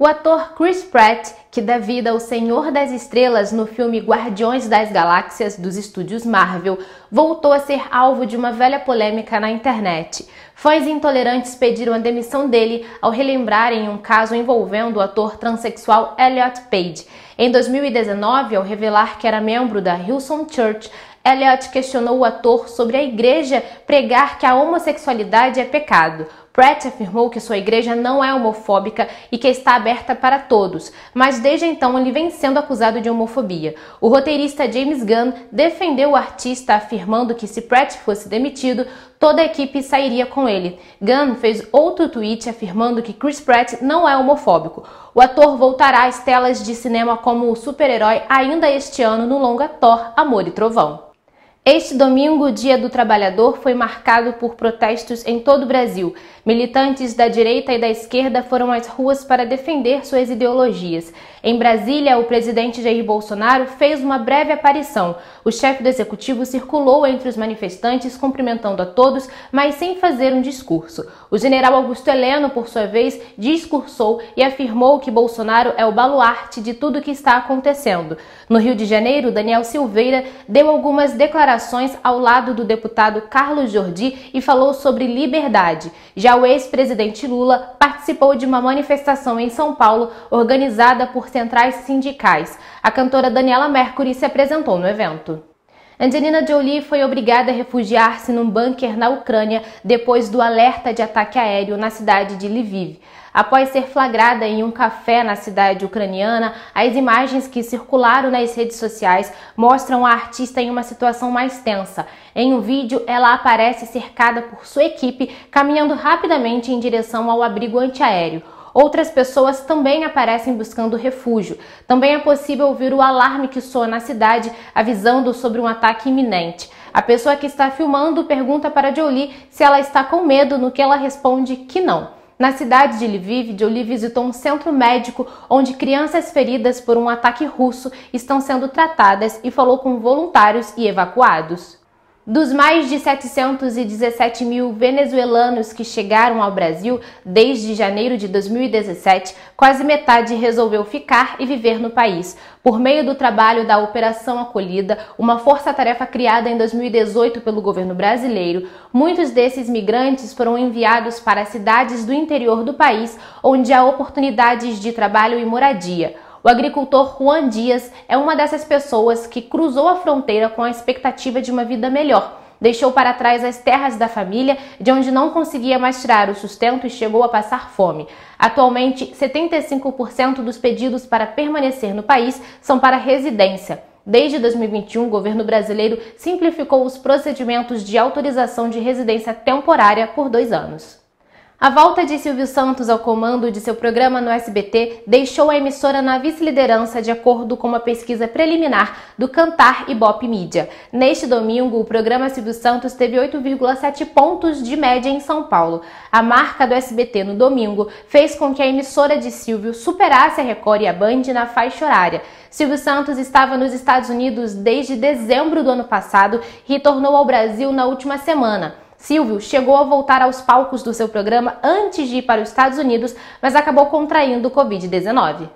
O ator Chris Pratt, que dá vida ao Senhor das Estrelas no filme Guardiões das Galáxias dos estúdios Marvel, voltou a ser alvo de uma velha polêmica na internet. Fãs intolerantes pediram a demissão dele ao relembrarem um caso envolvendo o ator transexual Elliot Page. Em 2019, ao revelar que era membro da Hillsong Church, Elliot questionou o ator sobre a igreja pregar que a homossexualidade é pecado. Pratt afirmou que sua igreja não é homofóbica e que está aberta para todos, mas desde então ele vem sendo acusado de homofobia. O roteirista James Gunn defendeu o artista, afirmando que se Pratt fosse demitido, toda a equipe sairia com ele. Gunn fez outro tweet afirmando que Chris Pratt não é homofóbico. O ator voltará às telas de cinema como o super-herói ainda este ano no longa Thor: Amor e Trovão. Este domingo, o Dia do Trabalhador, foi marcado por protestos em todo o Brasil. Militantes da direita e da esquerda foram às ruas para defender suas ideologias. Em Brasília, o presidente Jair Bolsonaro fez uma breve aparição. O chefe do executivo circulou entre os manifestantes, cumprimentando a todos, mas sem fazer um discurso. O general Augusto Heleno, por sua vez, discursou e afirmou que Bolsonaro é o baluarte de tudo o que está acontecendo. No Rio de Janeiro, Daniel Silveira deu algumas declarações ao lado do deputado Carlos Jordy e falou sobre liberdade. Já o ex-presidente Lula participou de uma manifestação em São Paulo organizada por centrais sindicais. A cantora Daniela Mercury se apresentou no evento. Angelina Jolie foi obrigada a refugiar-se num bunker na Ucrânia depois do alerta de ataque aéreo na cidade de Lviv. Após ser flagrada em um café na cidade ucraniana, as imagens que circularam nas redes sociais mostram a artista em uma situação mais tensa. Em um vídeo, ela aparece cercada por sua equipe, caminhando rapidamente em direção ao abrigo antiaéreo. Outras pessoas também aparecem buscando refúgio. Também é possível ouvir o alarme que soa na cidade, avisando sobre um ataque iminente. A pessoa que está filmando pergunta para Jolie se ela está com medo, no que ela responde que não. Na cidade de Lviv, Jolie visitou um centro médico onde crianças feridas por um ataque russo estão sendo tratadas e falou com voluntários e evacuados. Dos mais de 717 mil venezuelanos que chegaram ao Brasil desde janeiro de 2017, quase metade resolveu ficar e viver no país. Por meio do trabalho da Operação Acolhida, uma força-tarefa criada em 2018 pelo governo brasileiro, muitos desses migrantes foram enviados para cidades do interior do país, onde há oportunidades de trabalho e moradia. O agricultor Juan Dias é uma dessas pessoas que cruzou a fronteira com a expectativa de uma vida melhor. Deixou para trás as terras da família, de onde não conseguia mais tirar o sustento e chegou a passar fome. Atualmente, 75% dos pedidos para permanecer no país são para residência. Desde 2021, o governo brasileiro simplificou os procedimentos de autorização de residência temporária por 2 anos. A volta de Silvio Santos ao comando de seu programa no SBT deixou a emissora na vice-liderança, de acordo com uma pesquisa preliminar do Kantar Ibope Mídia. Neste domingo, o programa Silvio Santos teve 8,7 pontos de média em São Paulo. A marca do SBT no domingo fez com que a emissora de Silvio superasse a Record e a Band na faixa horária. Silvio Santos estava nos Estados Unidos desde dezembro do ano passado e retornou ao Brasil na última semana. Silvio chegou a voltar aos palcos do seu programa antes de ir para os Estados Unidos, mas acabou contraindo o Covid-19.